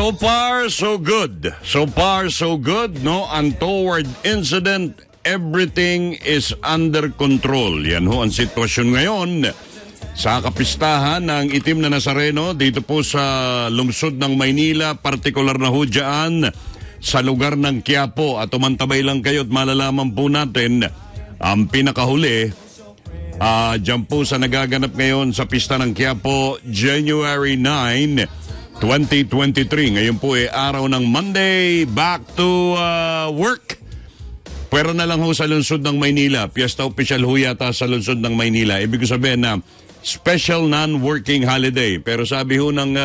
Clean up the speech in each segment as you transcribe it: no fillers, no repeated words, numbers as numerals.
So far, so good. So far, so good, no? Untoward incident, everything is under control. Yan ho ang sitwasyon ngayon sa kapistahan ng Itim na Nazareno dito po sa lungsod ng Maynila, partikular na ho dyan sa lugar ng Quiapo. At umantabay lang kayo at malalaman po natin ang pinakahuli dyan po sa nagaganap ngayon sa pista ng Quiapo, January 9, 2023. Ngayon po ay araw ng Monday, back to work. Pero na lang ho sa lungsod ng Maynila. Piyesta opisyal ho yata sa lungsod ng Maynila. Ibig sabihin na special non-working holiday. Pero sabi ho ng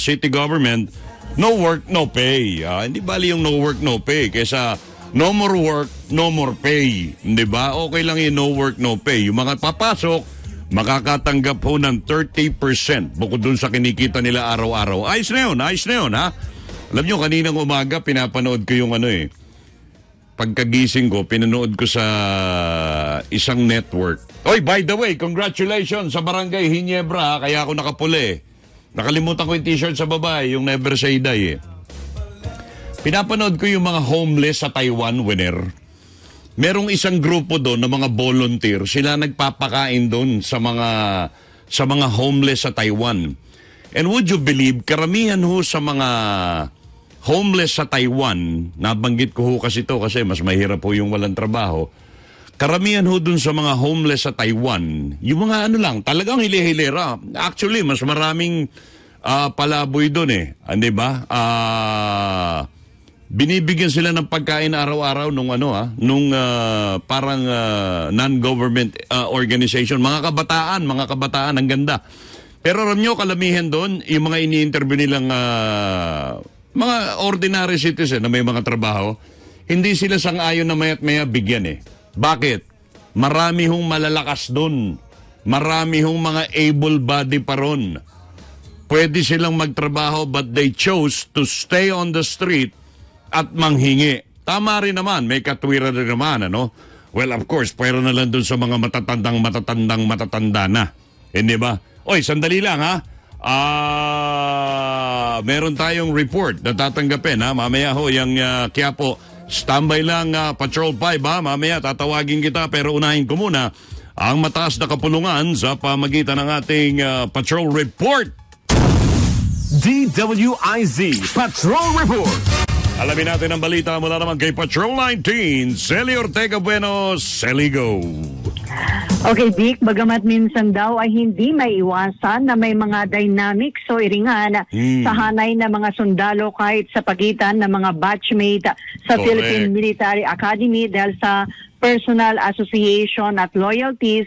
city government, no work, no pay. Hindi bali yung no work, no pay. Kesa no more work, no more pay. Hindi ba? Okay lang yung no work, no pay. Yung mga papasok, makakatanggap ho ng 30% bukod dun sa kinikita nila araw-araw. Ayos na yun, ha? Alam nyo, kaninang umaga, pinapanood ko yung ano eh. Pagkagising ko, pinanood ko sa isang network. Oy, by the way, congratulations sa Barangay Hinebra, kaya ako nakapuli. Nakalimutan ko yung t-shirt sa babae, yung Never Say Die. Pinapanood ko yung mga homeless sa Taiwan, winner. Merong isang grupo doon ng mga volunteer. Sila nagpapakain doon sa mga homeless sa Taiwan. And would you believe, karamihan ho sa mga homeless sa Taiwan, nabanggit ko ho kasi ito kasi mas mahirap ho yung walang trabaho. Karamihan ho dun sa mga homeless sa Taiwan, yung mga ano lang, talagang hili-hilera. Actually, mas maraming palaboy dun eh. Ano ba? Binibigyan sila ng pagkain araw-araw nung ano parang non-government organization. Mga kabataan, ang ganda. Pero alam nyo, kalamihan dun, yung mga ini-interview nilang mga ordinary citizen na may mga trabaho, hindi sila sang-ayon na mayat-maya bigyan eh. Bakit? Marami hong malalakas doon. Marami hong mga able body pa ron. Pwede silang magtrabaho but they chose to stay on the street at manghingi. Tama rin naman, may katwiran rin naman, ano? Well, of course, pwera na lang doon sa mga matatanda na. Hindi ba? Oy, sandali lang ha. Meron tayong report na tatanggapin ha. Mamaya ho, yung Quiapo, standby lang Patrol 5 ha. Mamaya tatawagin kita pero unahin ko muna ang mataas na kapulungan sa pamagitan ng ating Patrol Report. DWIZ Patrol Report. Alamin natin ang balita mula naman kay Patrol 19, Celi Ortega Bueno. Celi, go. Okay, Vic, bagamat minsan daw ay hindi may iwasan na may mga dynamics o iringan sa hanay ng mga sundalo kahit sa pagitan ng mga batchmate sa Philippine Military Academy dahil sa personal association at loyalties.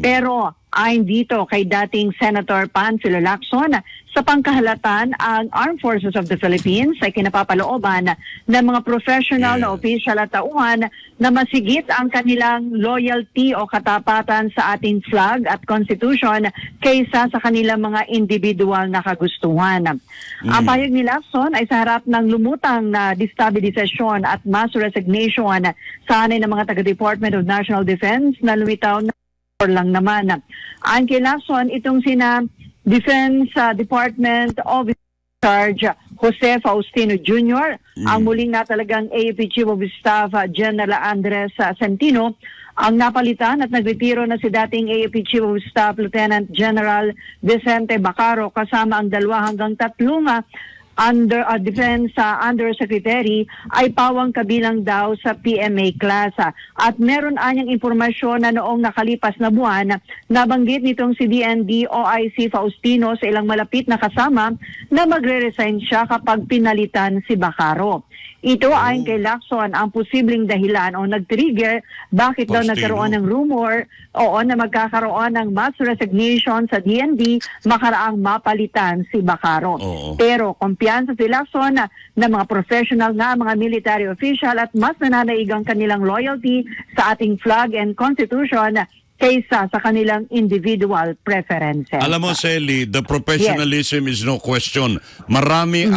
Pero ayon dito kay dating Senator Panfilo Lacson, sa pangkahalatan, ang Armed Forces of the Philippines ay kinapapalooban ng mga professional na opisyal at tauhan na masigit ang kanilang loyalty o katapatan sa ating flag at constitution kaysa sa kanilang mga individual na kagustuhan. Ang payag ni Lacson ay sa harap ng lumutang na destabilisasyon at mass resignation sa hanay ng mga taga-Department of National Defense na lumitaw na lang naman. Ang kilason, itong sina Defense Department of Charge Jose Faustino Jr., ang muling na talagang AFP Chief of Staff General Andres Santino, ang napalitan at nagretiro na si dating AFP Chief of Staff Lieutenant General Vicente Bacarro kasama ang dalawa hanggang tatlong Defense Undersecretary ay pawang kabilang daw sa PMA class. At meron anyang impormasyon na noong nakalipas na buwan, nabanggit nitong si DND OIC Faustino sa ilang malapit na kasama na magre-resign siya kapag pinalitan si Bacarro. Ito ayon kay Lacson ang posibleng dahilan o nag-trigger bakit daw nagkaroon ng rumor na magkakaroon ng mass resignation sa DND makaraang mapalitan si Bacarro. Pero kumpiyansa si Lacson na mga professional na mga military official at mas nananaig ang kanilang loyalty sa ating flag and constitution kaysa sa kanilang individual preferences. Alam mo, Celi, the professionalism is no question. Marami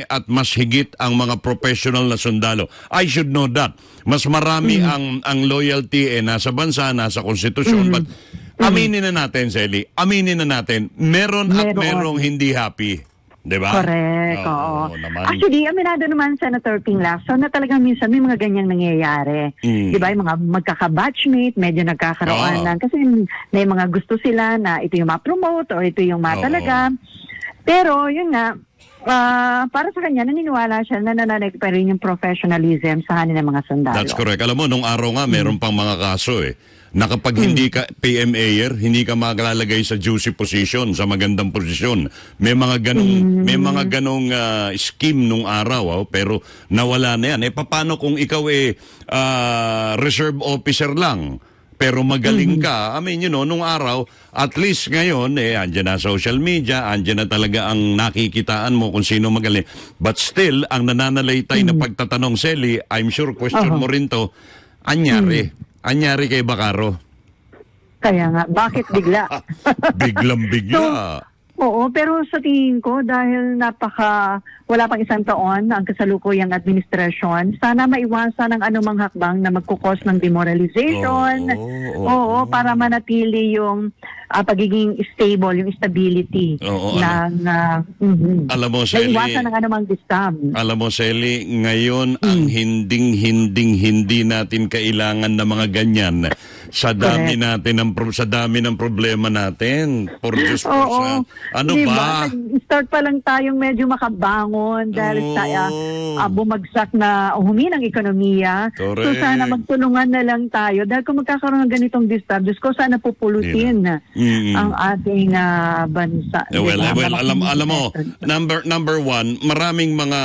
at mas higit ang mga professional na sundalo. I should know that. Mas marami ang loyalty nasa bansa, nasa konstitusyon. But aminin na natin, Celi, meron at merong hindi happy. Diba? Correct, oo. Actually, aminado naman Senator Ping Lacson na talagang minsan may mga ganyang nangyayari. Mm. Diba? Yung mga magkaka-batchmate, medyo nagkakaroon lang. Kasi may mga gusto sila na ito yung ma-promote or ito yung matalaga. Pero, yun nga, para sa kanya, naniniwala siya na nananalig pa rin yung professionalism sa hanin ng mga sundalo. That's correct. Alam mo, nung araw nga, meron pang mga kaso eh. Na kapag hindi ka PMA'er, hindi ka maglalagay sa juicy position, sa magandang posisyon. May mga ganong, scheme nung araw, pero nawala na yan. Eh, paano kung ikaw eh reserve officer lang? Pero magaling ka. I mean, you know, nung araw, at least ngayon, eh, andyan na social media, andyan na talaga ang nakikitaan mo kung sino magaling. But still, ang nananalaytay na pagtatanong, Celi, I'm sure question mo rin to, anyari. Anyari kay Bacarro. Kaya nga, bakit bigla? Biglang-bigla. Oo, pero sa tingin ko, dahil wala pang isang taon ang kasalukuyang administrasyon, sana maiwasan ang anumang hakbang na magkukos ng demoralization, para manatili yung pagiging stable, yung stability ng... Alam mo, Celi, maiwasan ang anumang disturb. Alam mo, Celi, ngayon ang hindi natin kailangan ng mga ganyan. Sa dami ng problema natin. Ano diba? Start pa lang tayong medyo makabangon dahil bumagsak na huminang ekonomiya. Correct. So sana magtulungan na lang tayo dahil kung magkakaroon ng ganitong disturbances ko sana pupulutin ang ating bansa. Well, alam mo, number one, maraming mga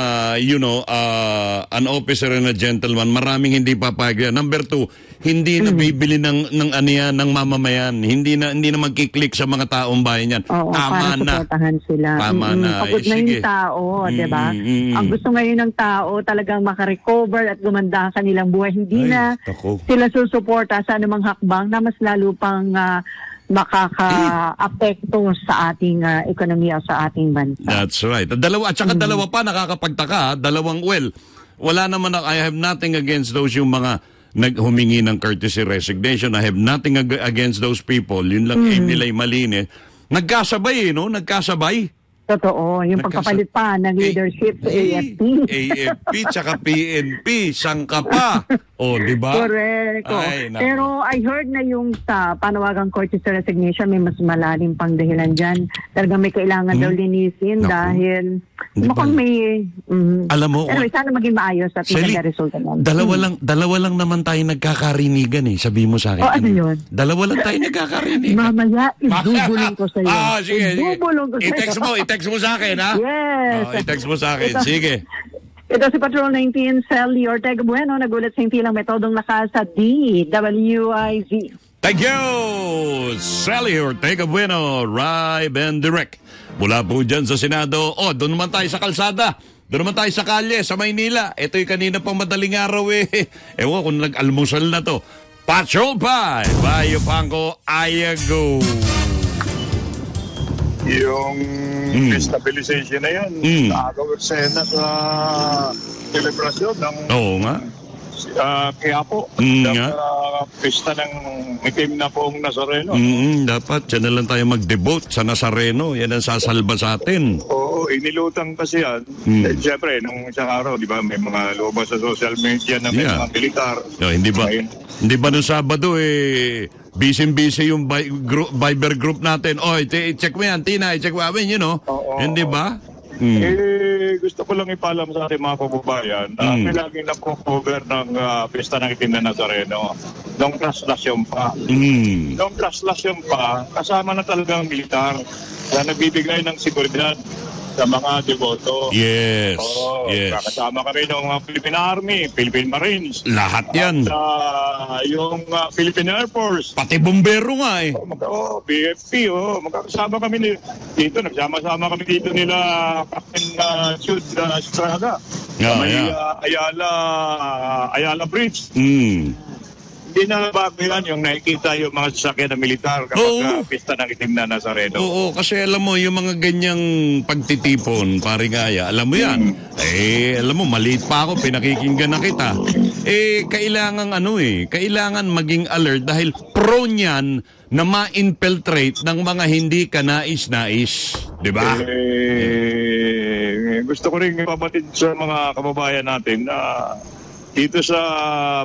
an officer and a gentleman, maraming hindi papayag. Number two, hindi nabibili ng aniya ng mamamayan, hindi na magkiklik sa mga taong bayan yan. Tama na. Tama na. Pagod na yung tao, di ba? Ang gusto ngayon ng tao talagang makarecover at gumanda ang kanilang buhay. Sila susuporta sa anumang hakbang na mas lalo pang makaka-apekto sa ating ekonomiya, sa ating bansa. That's right. At saka dalawa pa nakakapagtaka. Wala naman, I have nothing against those yung mga naghumingi ng courtesy resignation. I have nothing against those people. Yun lang aim nila ay malinis. Nagkasabay Nagkasabay. Totoo. Yung pagpapalit pa ng leadership sa AFP. AFP tsaka PNP. Sangka pa. Diba? Correct. Pero I heard na yung sa panawagang courtesy resignation, may mas malalim pang dahilan dyan. Talaga may kailangan daw linisin dahil mukhang may... Alam mo... Pero sana maging maayos at pinag-resulta naman. Dalawa lang naman tayo nagkakarinigan eh. Sabi mo sa akin. Ano yun? Dalawa lang tayo nagkakarinigan. Mamaya, ibubulong ko sa'yo. Ibubulong ko sa'yo. I-text mo sa akin, ha? Yes. I-text mo sa akin. Sige. Ito si Patrol 19, Celi Ortega Bueno, nagulat sa impilang metodong lakas sa DWIZ. Thank you, Celi Ortega Bueno, Rive and Direct. Mula po dyan sa Senado. Doon naman tayo sa kalsada. Doon naman tayo sa kalye, sa Maynila. Ito'y kanina pang madaling araw eh. Ewan kung nag-almusal na to. Patrol 5, Bayo Pango, Ayago. Yung destabilization na yun, nakagawag sa Senate na celebration ng Quiapo, pista ng Itim na Nazareno. Dapat, dyan na lang tayo mag-devote sa Nazareno, yan ang sasalba sa atin. Oo, inilutang kasi yan. Siyempre, nung isang araw, di ba, may mga lobas sa social media na may mga militar. Hindi ba nung Sabado busy yung Viber group natin. I-check mo yan, Tina. I-check mo yan, Hindi ba? Gusto ko lang ipalam sa ating mga kababayan. May laging napocover ng pista ng Itim na Nazareno. Nung klaslasyon pa. Nung klaslasyon pa, kasama na talagang militar na nagbibigay ng seguridad sa mga deboto. Yes. Kasama kami ng Philippine Army, Philippine Marines. Lahat yan. At yung Philippine Air Force. Pati bombero nga eh. BFP. Magkakasama kami dito. Nagsama-sama kami dito nila Captain Estrada. Ayala Bridge. Hindi na bago yan yung nakikita yung mga sasakyan na militar kapag pista ng Itim na Nazareno. Oo, kasi alam mo, yung mga ganyang pagtitipon, paring Aya, alam mo yan. Alam mo, maliit pa ako, pinakikinggan na kita. Kailangan maging alert dahil prone yan na ma-infiltrate ng mga hindi ka nais-nais. Diba? gusto ko rin ipabatid sa mga kababayan natin na dito sa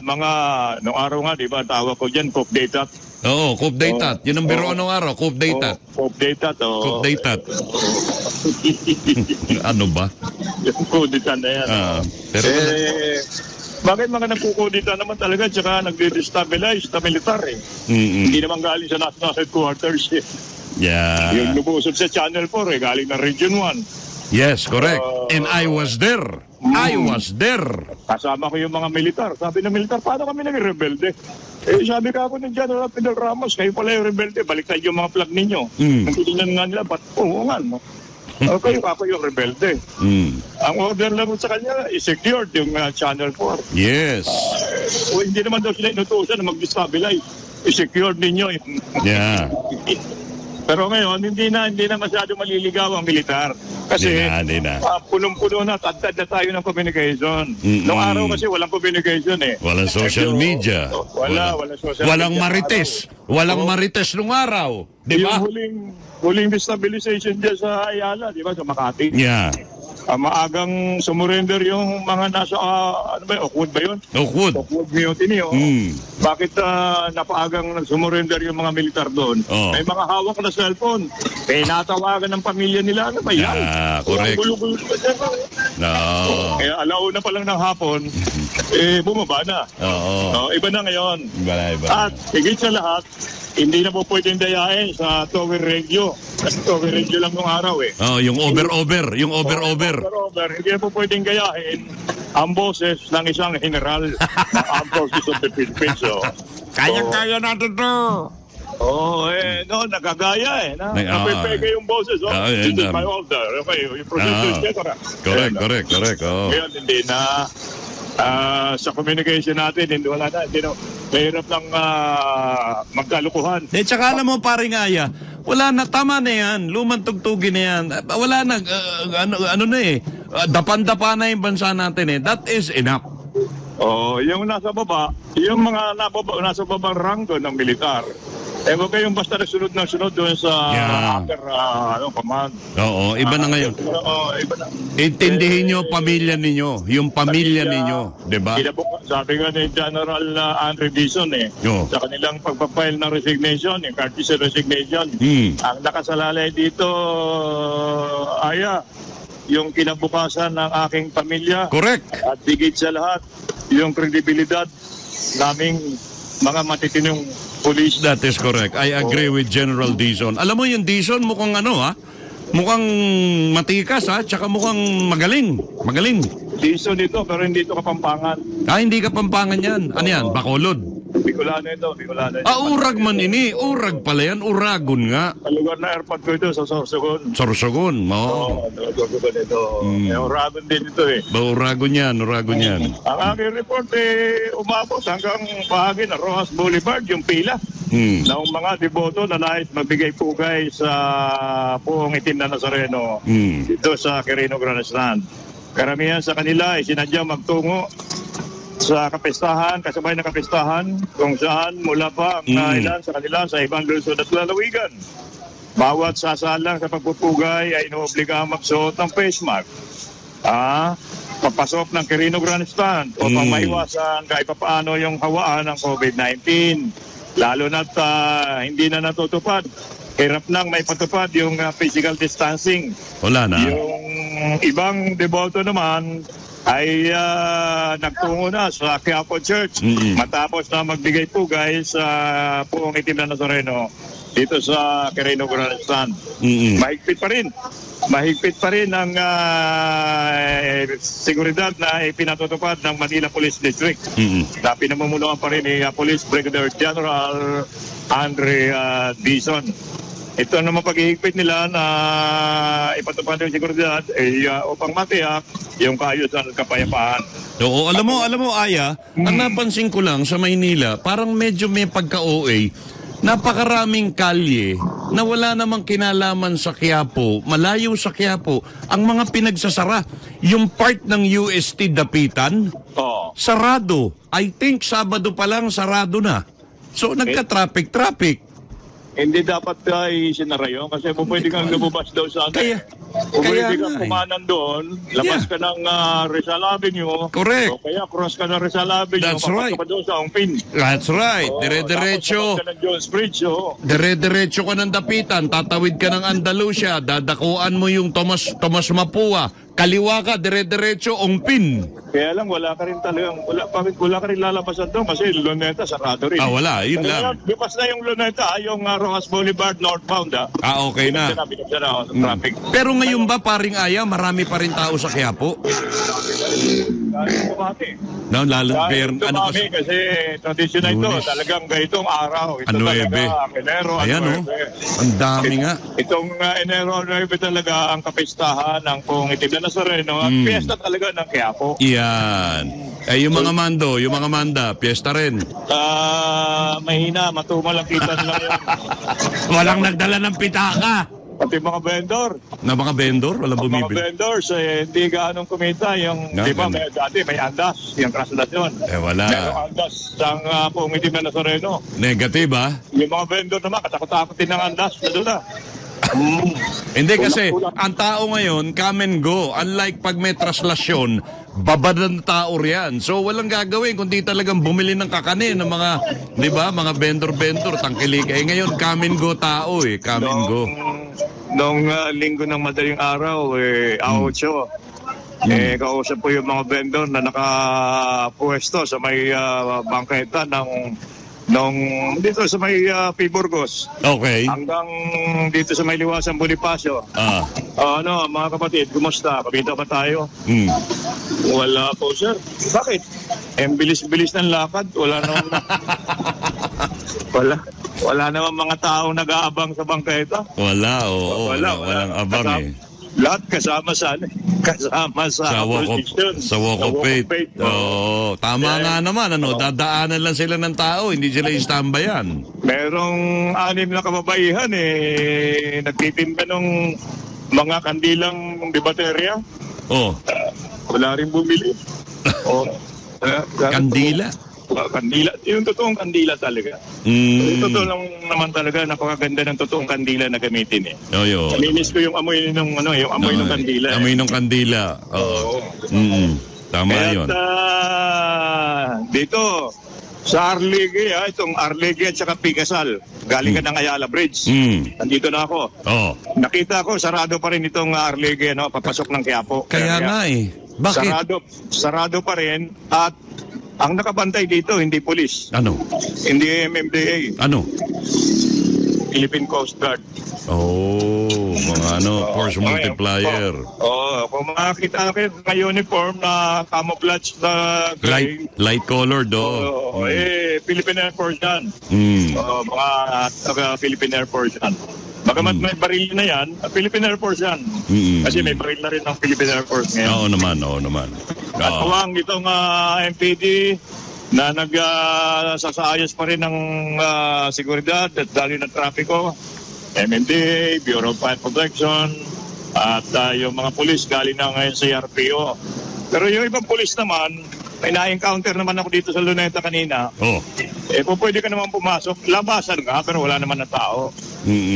mga nung araw nga, di ba, tawag ko dyan, Cop Daytat. Oo, Cop Daytat. Yun ang biro nung araw, Cop Daytat. Cop Daytat, oo. Cop Daytat. Ano ba? Yung kuditan na yan. Pero bakit mga nagkukuditan naman talaga tsaka nagde-destabilize na militar eh. Hindi naman galing sa national headquarters eh. Yeah. Yung lubusod sa Channel 4 eh, galing ng Region 1. Yes, correct. And I was there. I was there. Kasama ko yung mga militar. Sabi ng militar, paano kami naging rebelde? Eh, sabi ka ako ng General Fidel Ramos, kayo pala yung rebelde. Balik tayo yung mga flag ninyo. Nagtitingnan nga nila, ba't puhungan mo? Okay, ako yung rebelde. Ang order lang sa kanya is secured yung Channel 4. Yes. O hindi naman daw sila inutusan na mag-destabilize. I-secured ninyo. Yeah. Pero ngayon, hindi na masyado maliligaw ang militar. Kasi punong-puno na, tantad na tayo ng communication. Noong araw kasi walang communication eh. Walang social media. Walang social media. Walang marites. Walang marites noong araw. Diba? Yung huling destabilization dyan sa Ayala, diba? Sa Makati. Yeah. Maagang sumurrender yung mga nasa, Oakwood ba yun? Oakwood. Oakwood Mutiny, oh. Bakit napaagang sumurrender yung mga militar doon? Oh. May mga hawak na cellphone. Pinatawagan ng pamilya nila. Ano ba yan? Yeah, correct. Gulo-gulo pa dyan. No. Kaya alauna pa lang ng hapon, eh, bumaba na. Oo. Iba na ngayon. Iba na. At higit sa lahat, hindi na po pwedeng dayain sa Tower Radio. Kasi Tower Radio lang nung araw eh. Oh, yung over-over. Yung over-over. Hindi na po pwedeng gayahin ang boses ng isang general ng Armed Forces of the Philippines. So, kaya natin to. Nagagaya eh. Napipega yung boses. This is my order. Okay, yung procedure, etc. Correct. Ngayon, hindi na. Sa communication natin, wala na, mahirap lang magkalukuhan. Tsaka alam mo, paring Aya, wala na, tama na yan, lumang tugtugin na yan, wala na, dapan-dapa na yung bansa natin eh, that is enough. Yung nasa baba, yung mga nasa babang ranggo ng militar, ewan kayong basta nasunod ng sunod doon sa after command. Oo, iba na ngayon. Iba na. Intindihin nyo pamilya ninyo, yung pamilya ninyo, diba? Sabi nga ni General Andre Dizon eh, sa kanilang pagpapile ng resignation, yung courtesy resignation, ang nakasalalay dito, Aya, yung kinabukasan ng aking pamilya. Correct. At bigit sa lahat, yung kredibilidad naming mga matitinong police. That is correct. I agree with General Dizon. Alam mo yung Dizon mukhang mukhang matikas ha, tsaka mukhang magaling. Magaling. Dizon ito, pero hindi ito Kapampangan. Hindi Kapampangan yan. Ano yan? Bacolod. Bicolano ito, Bicolano. Urag man ini. Urag pala yan. Uragon nga. Sa lugar na airport ko ito, sa Sorsogon. Sorsogon, Sorsogon ito. Uragon din ito eh. Uragon yan, uragon yan. Ang aking report eh, umabot hanggang bahagi na Roxas Boulevard, yung pila. Ng mga deboto na nais magbigay pugay sa Puong Itim na Nazareno. Dito sa Quirino Grand Stand. Karamihan sa kanila ay sinadyang magtungo sa kapestahan, kasabay na kapestahan kung saan mula pa ang kailan sa kanila sa ibang lungsod at lalawigan. Bawat sasalang sa pagpupugay ay inuobliga magsuot ng face mask. Papasok ng Quirino Grandstand upang maiwasan kahit paano yung hawaan ng COVID-19. Lalo na't hindi na natutupad. Hirap nang may patupad yung physical distancing. Wala na. Yung ibang deboto naman ay nagtungo na sa Quiapo Church matapos na magbigay pugay sa Puong Itim na Nazareno dito sa Quirino Grand Stand. Mahigpit pa rin ang seguridad na ipinatutupad ng Manila Police District na pinamumunuan pa rin ni Police Brigadier General Andre Dizon. Ito naman paghihigpit nila na ipatupad yung seguridad upang matiyak yung kaayusan at kapayapaan. Oo, alam mo Aya, ang napansin ko lang sa Maynila, parang medyo may pagka-OA, napakaraming kalye na wala namang kinalaman sa Quiapo, malayo sa Quiapo, ang mga pinagsasara. Yung part ng UST Dapitan, sarado. I think Sabado pa lang sarado na. So nagka-traffic. Hindi dapat ay isinara yun kasi pwede kang lumabas daw sa akin. Pwede kang kumanan doon, labas ka ng Rizal Avenue. Correct. O kaya cross ka ng Rizal Avenue. That's right. Papunta ka doon sa Ongpin. That's right. Dire-diretso. Tapos ka ng Jones Bridge. Dire-diretso ka ng Dapitan, tatawid ka ng Andalusia, dadakuan mo yung Tomas Mapua. Kaliwa ka, dire-diretso, Ongpin. Kaya lang, wala ka rin talagang, wala ka rin lalabasan doon kasi Luneta, sarado rin. Ah, wala, yun lang. Bukas na yung Luneta, yung Roxas Boulevard, northbound. Ah, okay na. Pero ngayon ba, paring Aya, marami pa rin tao sa Quiapo? No, lalo, pero ano kasi tradisyon na ito, talagang ganitong araw. Ito talaga, Enero, ayan o, ang dami nga. Itong Enero 9 talaga ang kapistahan ng kung Itim na Nazareno, at piyesta talaga ng Quiapo. Iyan. Eh, yung mga mando, yung mga manda, piyesta rin. Mahina, matumal ang kita nila yun. Walang nagdala ng pitaka. Pati mga vendor. Na mga vendor? Walang bumibili. Mga vendors, hindi gaanong kumita. Yung, di ba, dati may andas. Yung translasyon. Eh, wala. Merong andas sa Itim na Nazareno. Negative, ah? Yung mga vendor naman, katakot-takotin ng andas. Doon na. Hindi kasi ang tao ngayon come and go, unlike pag may translasyon, babad ng tao riyan, so walang gagawin kundi talagang bumili ng kakanin ng mga, di ba, mga vendor tangkilik. Eh ngayon come and go tao eh, come and go. Noong linggo ng madaling araw eh, aotso kausap po yung mga vendor na nakapuesto sa may bangketa ng dito sa may Piburgos. Okay. Hanggang dito sa may Liwasan Bonifacio. Ano, mga kapatid, kumusta? Kapita pa tayo? Wala po, sir. Bakit? Bilis-bilis ng lakad. Wala naman. Wala naman mga tao nag-aabang sa bangketa. Wala, oo. Walang abang eh. Lahat kasama sana. Kasama sa opposition. Sa walk of faith. Oo. Tama nga naman, ano? Dadaanan lang sila ng tao, hindi sila istambayan. Merong anim na kababaihan, eh, nagtitimba ng mga kandilang debaterya. Oo. Wala rin bumili. Oo. Kandila? Kandila. Yung totoong kandila talaga. Yung totoo lang naman talaga, napakaganda ng totoong kandila na gamitin eh. Oo. Naminis ko yung amoy ng ano, yung amoy ng kandila. Amoy ng kandila. Oo. Tama 'yon. At dito sa Arlidge, itong Arlidge at saka Pigasal. Galing ka ng Ayala Bridge. Nandito na ako. Oo. Nakita ko sarado pa rin itong Arlidge, no, papasok ng Quiapo. Kaya nga eh. Bakit? Sarado pa rin at ang nakabantay dito, hindi polis. Ano? Hindi MMDA. Ano? Philippine Coast Guard. Oh, mga ano, force multiplier. Oh, kung makakita kayo ng uniform na camouflage na gray, light color do. Oh, eh, Philippine Air Force yan. Oh, mga Philippine Air Force yan. Bagamat may baril na yan, Philippine Air Force yan. Kasi may baril na rin ng Philippine Air Force ngayon. Oo naman, oo naman. At huwag itong MPD na nagsasaayos pa rin ng seguridad at dali ng trapiko, MMDA, Bureau of Fire Protection, at yung mga pulis galing na ngayon sa RPO. Pero yung ibang pulis naman, may na-encounter naman ako dito sa Luneta kanina. Oo. Eh, pwede ka naman pumasok. Labasan ka, pero wala naman na tao.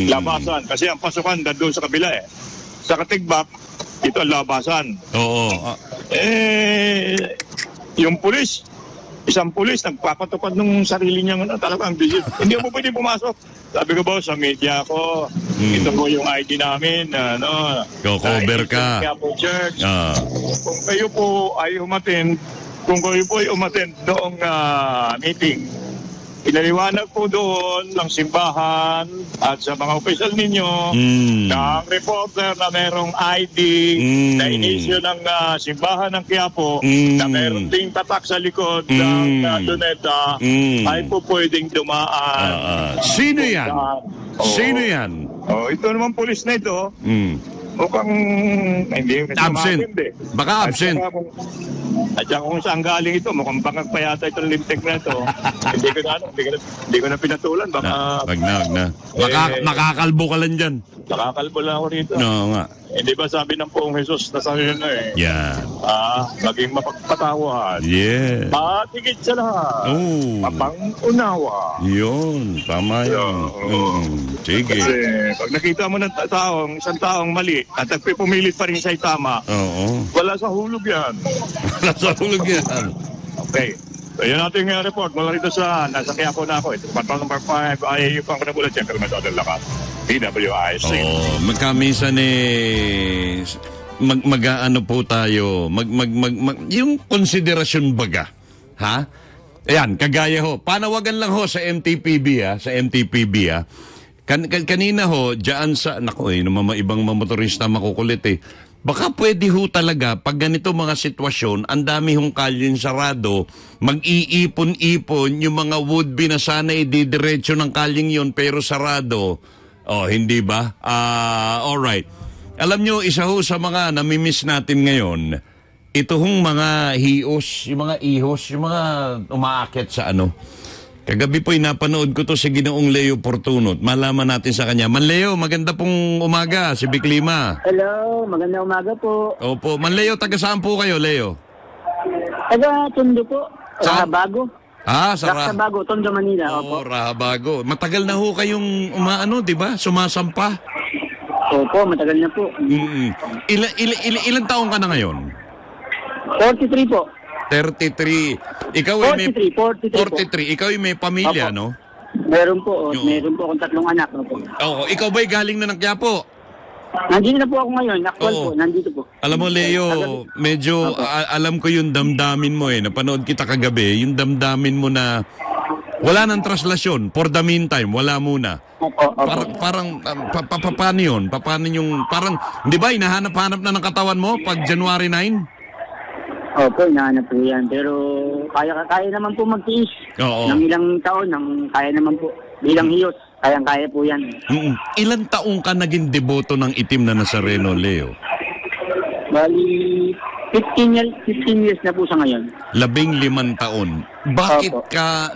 Labasan. Kasi ang pasukan doon sa kabila eh. Sa Katigbak, ito ang labasan. Oo. Eh, yung pulis, isang pulis, nagpapatupad ng sarili niya. Ano, talagang busy. Hindi mo pwede pumasok. Sabi ko ba, sa media ko, ito po yung ID namin. Ano, go-cover ka. Quiapo Church. Kung kayo po ay umatin, noong meeting, pinaliwanag po doon ng simbahan at sa mga opisyal ninyo na ang reporter na merong ID na inisyo ng simbahan ng Quiapo na meron ding tatak sa likod ng Luneta ay po pwedeng dumaan. Sino yan? Sino yan? Oh, ito naman pulis na ito. Mukhang hindi. Absent. Baka absent. At saka kung saan galing ito, mukhang bangag pa yata itong limtek na ito. Hindi ko na pinatulan. Wag na. Makakalbo ka lang dyan. Makakalbo lang ako rito. No, nga. Hindi ba sabi ng Poong Jesus, nasabi na eh. Yan. maging mapagpatawad. Yes. At higit sa lahat, mapangunawa. Yun, tama yun. Sige. Kasi pag nakita mo ng isang taong mali at nagpipumilit pa rin sa'y tama, wala sa hulog yan. Wala sa hulog yan. Okay. So, yun natin yung report. Mula rito sa nasa Quiapo na ako. Ito, Patrol 5, ay yung pangkanabulan, siyempre naman sa ating lakas. DWIZ. Magkamisan mag-ano po tayo, yung konsiderasyon baga, ha? Ayan, kagaya ho, panawagan lang ho sa MTPB, ha? Sa MTPB, ha? Kanina ho, dyan sa, naku, yung mga ibang motorista makukulit, eh. Baka pwede ho talaga, pag ganito mga sitwasyon, ang dami hong kalye sarado, mag-iipon-ipon yung mga would-be na sana ididiretso ng kalyeng yon pero sarado. Oh, hindi ba? Alright. Alam nyo, isa ho sa mga namimiss natin ngayon, ito hong mga hiyos, yung mga ihos, yung mga umaakit sa ano. Kagabi po, napanood ko to sa Ginoong Leo Portuno. Malaman natin sa kanya. Man Leo, maganda pong umaga, si Vic Lima. Hello, maganda umaga po. Opo, Man Leo, taga saan po kayo, Leo? Taga Tondo po, Raja Bago. Ah, sa Raja Bago, Tondo, Manila. Oo, Raja Bago. Matagal na ho kayong umaano, di ba? Sumasampa. Opo, matagal na po. Ilan taong ka na ngayon? 43 po. 33. Ikaw 43. Ikaw ay may pamilya, opo. No? Meron po. Oh. Meron po akong tatlong anak. Opo. Oo. Ikaw ba'y galing na ng Quiapo? Nandito na po ako ngayon. Actual po. Nandito po. Alam mo, Leo, medyo alam ko yung damdamin mo, eh. Napanood kita kagabi. Yung damdamin mo na wala nang translasyon. For the meantime, wala muna. Opo, opo. Parang paano yun? Paano yung, parang, di ba, hinahanap-hanap na ng katawan mo pag January 9? Opo, inaanap po yan. Pero kaya naman po magtiis. Ng ilang taon, kaya naman po. Bilang hiyos, kaya po yan. Ilan taong ka naging deboto ng Itim na Nazareno, Leo? Bali, 15 years na po sa ngayon. 15 taon. Bakit ka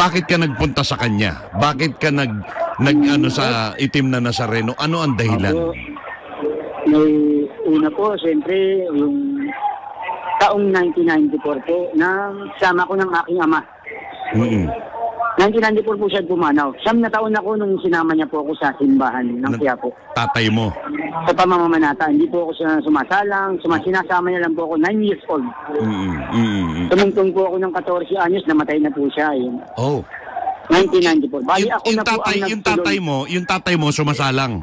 bakit ka nagpunta sa kanya? Bakit ka nag sa Itim na Nazareno? Ano ang dahilan? Opo, una po, siyempre, yung taong 1994 po, sama ko ng aking ama. 1994 po siya pumanaw. 9 na taon ako nung sinama niya po ako sa simbahan ng Quiapo. Tatay mo? Sa pamamamanata. Hindi po ako siya sumasalang. Sinasama niya lang po ako. 9 years old. Tumungtong po ako ng 14 anyos. Namatay na po siya. Yun. Oh. 1994. Bali, ako na po ang yung tatay mo sumasalang?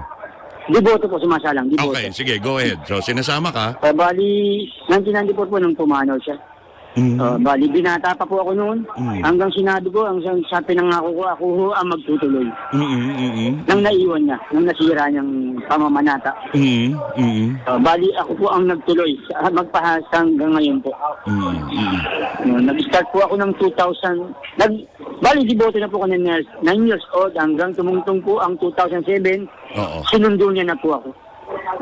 Deboto po, sumasalang. Deboto. Okay, sige, go ahead. So, sinasama ka? Bali, 1994 po nung pumanaw siya. Bali, binata pa po ako noon. Hanggang sinado ko, hanggang sa pinangako ko, ako ho ang magtutuloy. Nang naiwan niya, nang nasira niyang pamamanata. Bali, ako po ang nagtuloy. Magpahas hanggang ngayon po. Nag-start po ako ng 2000. Bali, deboto na po ako ng 9 years old hanggang tumungtong po ang 2007. Sinundo niya na po ako.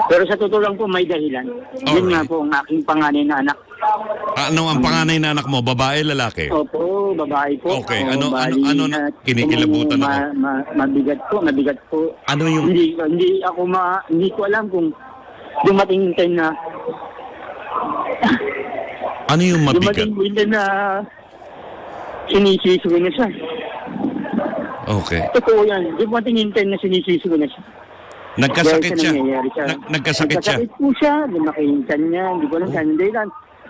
Pero sa totoo lang po, may dahilan. Yun nga po ang aking panganay na anak. Ano ang panganay na anak mo? Babae, lalaki? Opo, babae po. Okay, ano na kinikilabutan ako? Mabigat po. Ano yung... Hindi ko alam kung dumating yung time na... Ano yung mabigat? Dumating yung time na... Sinisisi ko na siya. Okay. Totoo yan. Dumating yung time na sinisisi ko na siya. Nagkasakit siya. Nagkasakit siya. Nagkasakit po siya. Lumakihinsan niya. Hindi ko alam saan yung dahilan.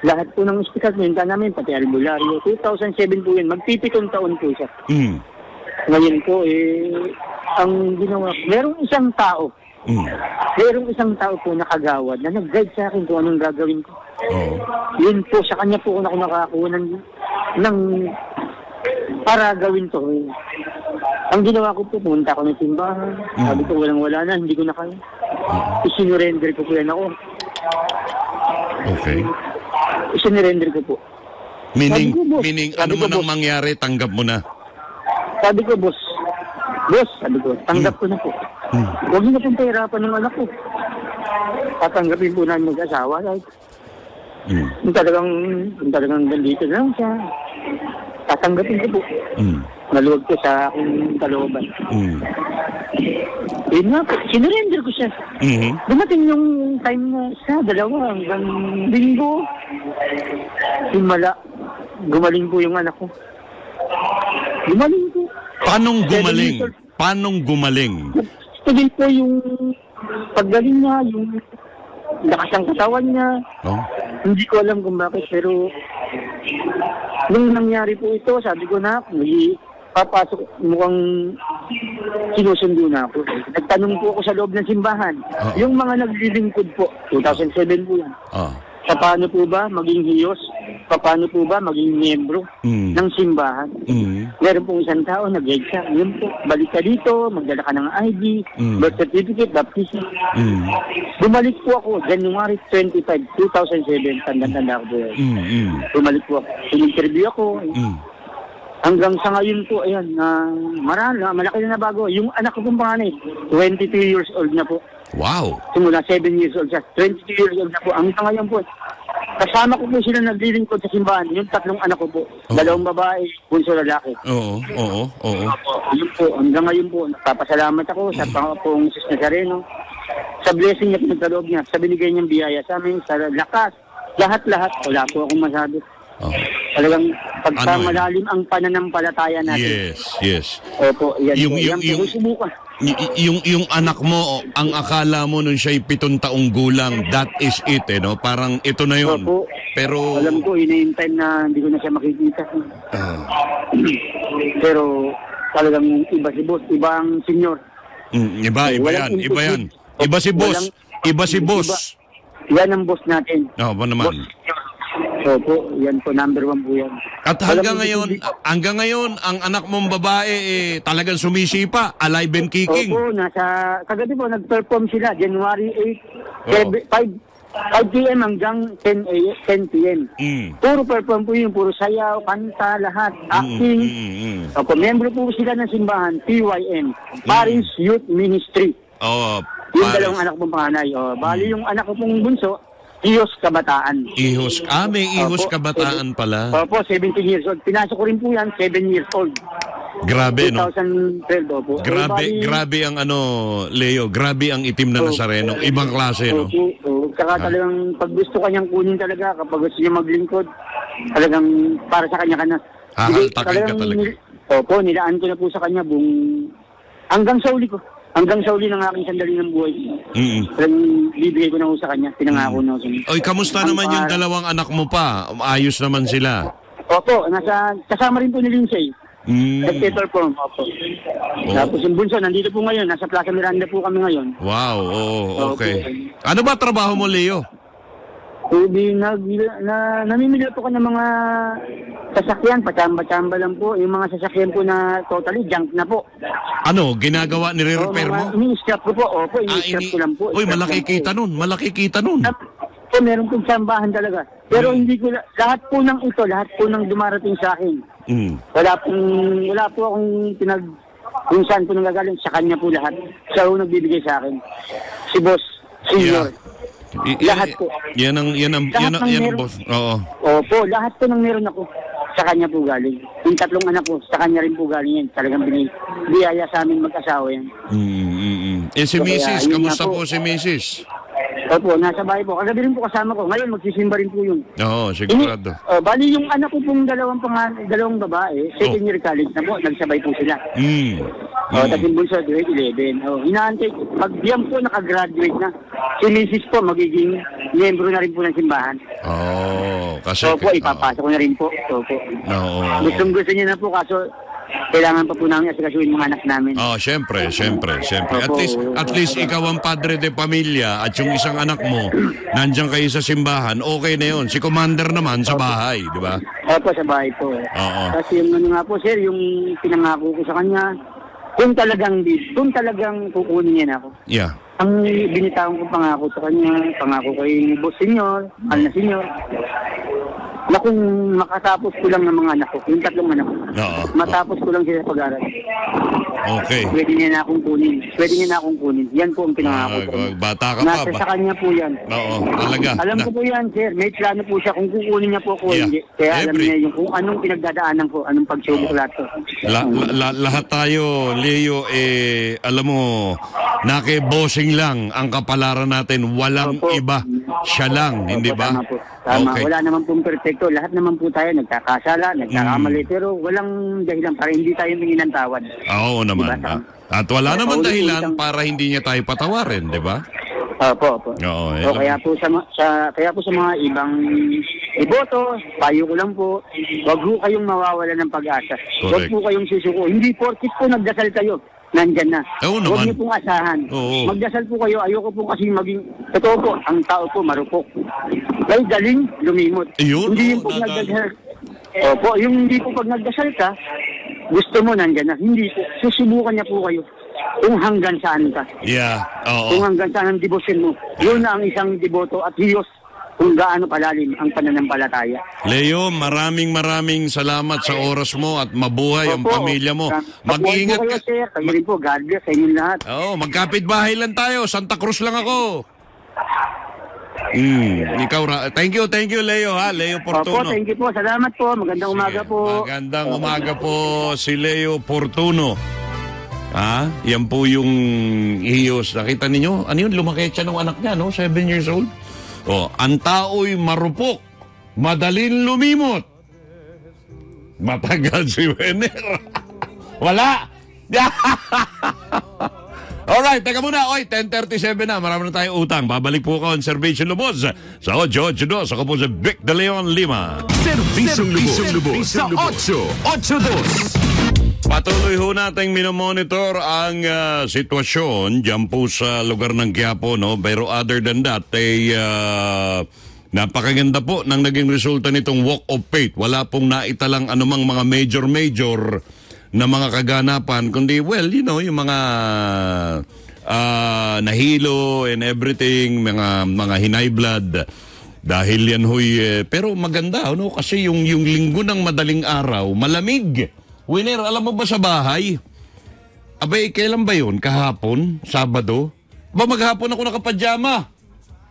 Lahat po ng ospital, minta namin, pati albularyo. 2007 po yun. Magpipitong taon po siya. Ngayon po, ang ginawa ko, merong isang tao po nakagawad na nag-guide sa akin kung anong gagawin ko. Yun po, sa kanya po ako nakakuha ng para gawin to. Ang ginawa ko po, pumunta ako ng simbahan. Sabi ko, walang-wala na, hindi ko na kaya. Isinurrender ko po yan ako. Okay. Isinurrender ko po. Meaning ano man ang mangyari, tanggap mo na? Sabi ko, boss, sabi ko, tanggap ko na po. Huwag na pong pahirapan ng anak ko. Tatanggapin po na mag-asawa. Talagang ganito lang siya. Tatanggapin ko po. Naluwag ko sa aking kalooban. Yun nga, sinurrender ko siya. Dumating yung time na sa dalawa hanggang linggo. Simula, gumaling po yung anak ko. Gumaling po. Paanong gumaling? Paanong gumaling? Tuloy po yung paggaling niya, yung lakas ang katawan niya. Oh. Hindi ko alam kung bakit, pero nung nangyari po ito, sabi ko na, may papasok, mukhang sinusundo na ako. Nagtanong po ako sa loob ng simbahan. Oh. Yung mga naglilingkod po, 2007 po yan. Oh. Paano po ba maging hiyos? Paano po ba maging miyembro ng simbahan? Meron pong isang tao nag-exam. Yun po, balik ka dito, magdala ka ng ID, birth certificate, baptism. Bumalik po ako, January 25, 2007, tanda-tanda ako doon. Bumalik po ako. In-interview ako. Hanggang sa ngayon po, ayan, malaki na bago. Yung anak ko pong panganay, 22 years old na po. Wow! Simula 7 years old siya. 22 years old na po. Ang ngayon po, kasama ko po sila naglilingkod sa simbahan. Yung tatlong anak ko po. Oh. Dalawang babae, bunso lalaki. Oo, oo, oo. Yun po, hanggang ngayon po, nagpapasalamat ako sa pangapong Itim na Nazareno. Sa blessing niya, pinagkaloob niya, sa binigay niyang biyaya sa amin, sa lakas, lahat-lahat. Wala po akong masabi. Oh. Talagang pagkamalalim ang pananampalataya natin. Yes, yes. Opo, yan yung, po. Yan po subukan. Yung anak mo, ang akala mo nung siya'y 7 taong gulang, that is it, eh, no? Parang ito na yun. Opo. Pero alam ko, inaintay na hindi ko na siya makikita. Pero talagang iba si boss, iba ang senior. Iba yan. Iba si boss. Yan ang boss natin. Oo, ba naman? Boss. Opo, yan po, number 1 po yan. At hanggang ngayon, ang anak mong babae talagang sumisipa, alive and kicking. Opo, nasa, kagabi po, nag-perform sila, January 8, 5 p.m. hanggang 10 p.m. Puro perform po yun, puro sayaw, kanta, lahat, acting. Opo, membro po sila ng simbahan, PYM, Paris Youth Ministry. Oh, yung dalawang anak mong panganay. Oh, bali yung anak ko pong bunso, Ihos Kabataan. May Ihos Kabataan pala. Opo, 17 years old. Pinasok ko rin po yan, 7 years old. Grabe, no? 2012, opo. Grabe ang ano, Leo, grabe ang Itim na Nazareno. Ibang klase, no? Oo, saka talagang pag gusto kanyang kunin talaga, kapag gusto niya maglingkod, talagang para sa kanya ka na. Hahaltakin ka talaga. Opo, nilaan ko na po sa kanya buong hanggang sa uli ko. Hanggang sa uli ng aking sandali ng buhay. Parang bibigay ko na ako sa kanya. Pinangako na ako sa kanya. Oy, kamusta naman yung dalawang anak mo pa? Ayos naman sila. Opo, nasa, kasama rin po ni Lindsay. Nag-perform, opo. Tapos yung bunso, nandito po ngayon. Nasa Plaza Miranda po kami ngayon. Wow, okay. Ano ba trabaho mo, Leo? Namimili po ko ng mga sasakyan, pachamba-chamba lang po. Yung mga sasakyan po na totally junk na po. Ano? Ginagawa? Nire-repair mo? Ini-scrap ko po. Opo, ini-scrap ko lang po. Uy, malaki kita nun. Malaki kita nun. Po, meron pong sambahan talaga. Pero hindi ko, lahat po ng dumarating sa akin. Wala po akong pinag, kung saan po nanggagaling, sa kanya po lahat. Siya po nagbibigay sa akin. Si boss, senior. Lahat po. Yan ang boss. Oo. Opo, lahat po nang meron ako. Sa kanya po galing. Yung tatlong anak ko, sa kanya rin po galing yan. Talagang biyaya sa amin mag-asawa yan. Eh si Mrs., kamusta po si Mrs.? Opo, nasa bahay po. Kagabi rin po kasama ko. Ngayon, magsisimba rin po yun. Oo, sigurado. Bali yung anak ko pong dalawang babae, second year college na po, nagsabay po sila. Tapos yung bunso, grade 11. Inaantay, pag-diam po, nakagraduate na. Si Mrs. po, magiging membro na rin po ng simbahan. Oo, kasi so po, ipapasok ko na rin po. Opo. Gusto niya na po, kaso kailangan pa po namin asikasuhin mga anak namin. Oh, syempre. At least ikaw ang padre de pamilya at yung isang anak mo, nandiyan kayo sa simbahan, okay na yun. Si Commander naman sa bahay, di ba? Opo, sa bahay po. Oo. Kasi yung ano nga po, sir, yung pinangako ko sa kanya, kung talagang kukunin niya na ako. Yeah. Ang binitawan ko pangako sa kanya, pangako kay boss senior, alna senior, na kung makatapos ko lang ng mga anak ko, yung tatlong anak ko, matapos ko lang sila pag-aral. Okay. Pwede niya na akong kunin. Yan po ang pinangako ko. Bata ka pa. Nasa sa kanya po yan. Oo, talaga. Alam ko po yan, sir. May plano po siya kung kukunin niya po ako. Yeah. Hindi. Kaya alam niya yung kung anong pinagdadaanan ko, anong pagsubok lahat ko. Lahat tayo, Leo, eh, alam mo, nakibosing lang ang kapalaran natin. Walang iba. Siya lang, hindi ba? Tama po. Tama. Okay. Wala naman pong perfecto. Lahat naman po tayo nagkakasala, nagkakamali. Pero walang dahilan para hindi tayo mingin ng tawad. Oo naman. Diba? At wala naman dahilan para hindi niya tayo patawarin, di ba? Opo. Oo, so, kaya po sa mga ibang iboto, payo ko lang po, wag po kayong mawawala ng pag-asa. Wag po kayong susuko. Hindi porkit po nagdasal kayo, nandyan na. Huwag niyo pong asahan. Oo. Magdasal po kayo. Ayoko po kasi maging... Totoo po, ang tao po marupok. May galing, lumimot. Ayun, hindi po nagdasal. Opo, yung hindi po pag nagdasal ka, gusto mo nandyan na. Hindi po. Susubukan niya po kayo kung hanggang saan ka. Yeah. Oo. Kung hanggang saan ang debosin mo. Yun na ang isang deboto at Diyos kung gaano palalim ang pananampalataya. Leo, maraming salamat sa oras mo at mabuhay ang pamilya mo. Mag-iingat ka. Kayo rin po, God bless sa inyong lahat. Oo, magkapit-bahay lang tayo. Santa Cruz lang ako. Ikaw, thank you Leo ha, Leo Portuno. Opo, thank you po, salamat po. Magandang umaga po. Magandang umaga po si Leo Portuno. Ah, yan po yung hiyos. Nakita ninyo? Ano yun? Lumaki siya ng anak niya, no? 7 years old. Oh, ang tao'y marupok, madaling lumimot. Matagal si Venera. Wala! Alright, teka muna. Oy, 10:37 na. Marami na tayong utang. Babalik po ako ang Servicio Lubos. Sa 8-8-2. Ako po sa Vic De Leon Lima. Servicio Lubos. Sa 8-8-2. Patuloy ho nating minomonitor ang sitwasyon dyan po sa lugar ng Quiapo, no? Pero other than that, napakaganda po ng naging resulta nitong walk of faith. Wala pong naitalang anumang mga major na mga kaganapan, kundi yung mga nahilo and everything, mga hinay blood. Dahil yan pero maganda, no? Kasi yung linggo ng madaling araw, malamig. Winner, alam mo ba sa bahay? Abay, kailan ba yun? Kahapon? Sabado? Ba maghapon ako nakapajama?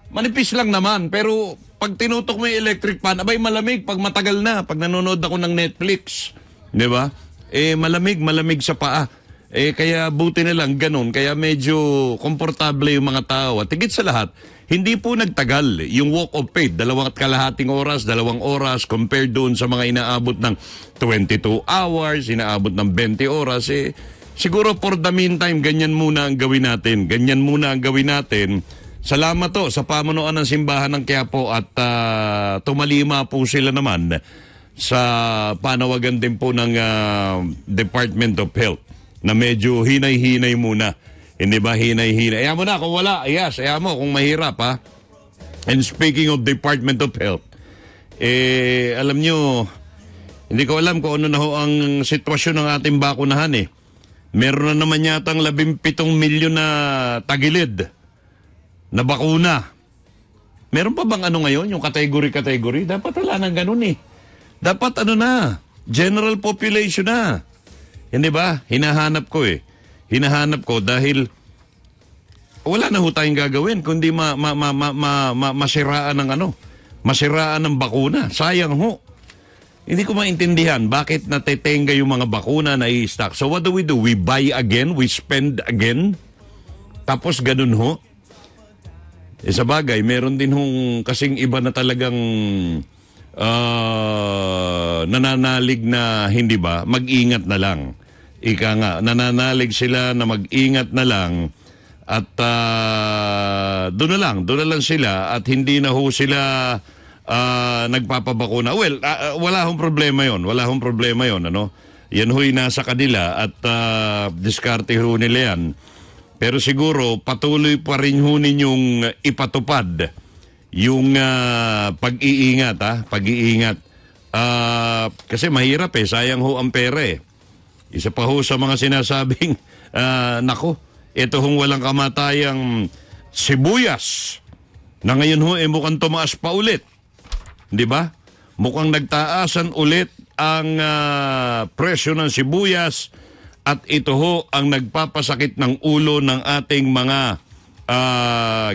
Manipis lang naman, pero pag tinutok mo yung electric pan, abay malamig pag matagal na, pag nanonood ako ng Netflix. Di ba? Eh, malamig sa paa. Eh, kaya buti na lang ganun. Kaya medyo komportable yung mga tao. At higit sa lahat, hindi po nagtagal yung walk of faith. 2.5 oras compared doon sa mga inaabot ng 22 hours, inaabot ng 20 oras. Eh, siguro for the meantime, ganyan muna ang gawin natin. Salamat to sa pamunuan ng simbahan ng Quiapo at tumalima po sila naman sa panawagan din po ng Department of Health na medyo hinay-hinay muna. Hindi ba hinay-hinay? Ayaw mo na kung wala. Yes, ayaw mo kung mahirap ha. And speaking of Department of Health, alam nyo, hindi ko alam kung ano na ho ang sitwasyon ng ating bakunahan eh. Meron na naman yatang 17 milyon na tagilid na bakuna. Meron pa bang ano ngayon? Yung category? Dapat wala nang ganun eh. Dapat ano na, general population na. Hindi ba? Hinahanap ko dahil wala na ho tayong gagawin kundi masiraan ng masiraan ng bakuna. Sayang ho. Hindi ko maintindihan bakit natetenga yung mga bakuna na i-stock. So what do? We buy again, we spend again. Tapos ganun ho. Sa bagay, meron din hong kasing iba na talagang nananalig na hindi ba? Mag-ingat na lang. Ika nga, nananalig sila na mag-ingat na lang at doon na lang sila at hindi na ho sila nagpapabakuna. Well, wala hong problema yon, ano? Yan ho'y nasa kanila at diskarte ho nila yan. Pero siguro patuloy pa rin ho ninyong ipatupad yung pag-iingat, ha? Pag-iingat. Kasi mahirap eh, sayang ho ang pera eh. Isa pa ho sa mga sinasabing, nako, ito hong walang kamatayang sibuyas na ngayon ho, mukhang tumaas pa ulit. Di ba? Mukhang nagtaasan ulit ang presyo ng sibuyas At ito ho ang nagpapasakit ng ulo ng ating mga